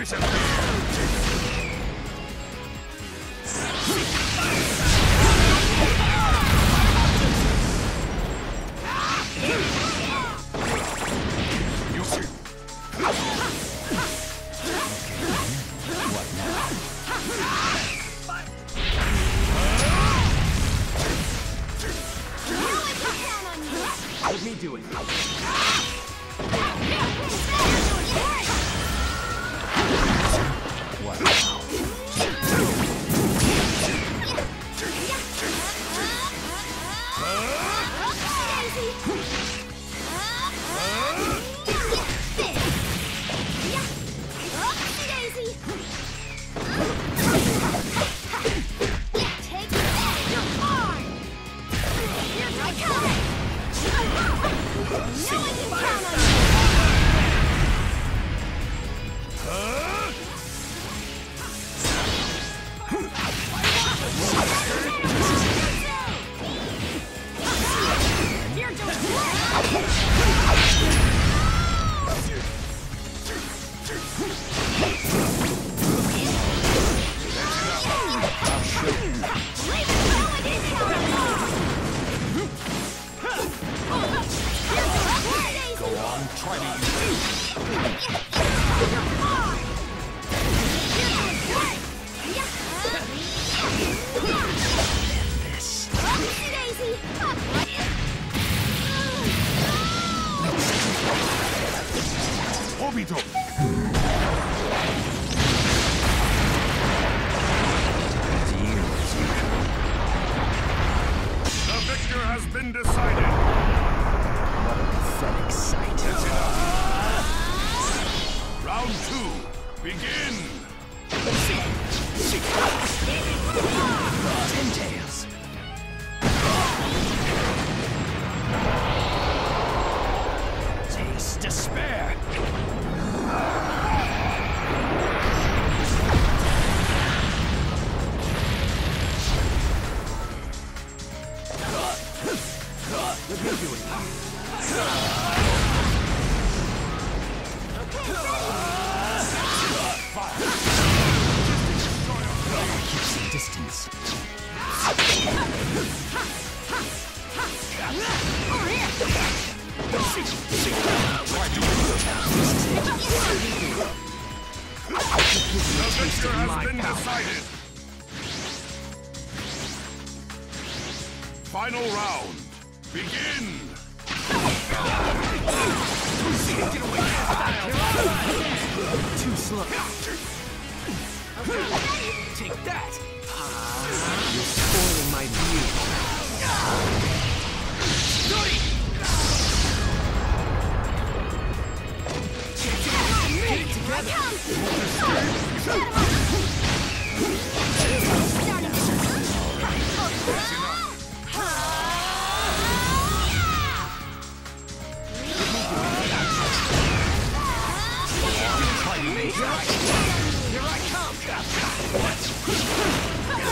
Let me do it. Final round, begin! Too slow. Take that! You're spoiling my view. Get it together! Here I come! What? I'm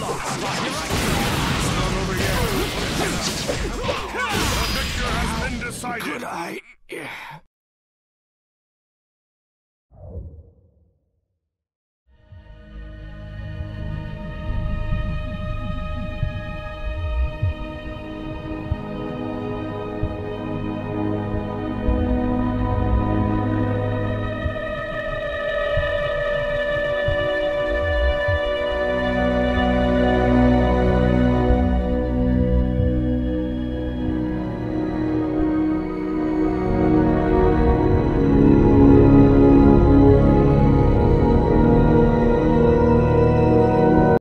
lost. It's not over yet. The victor has been decided. Could I...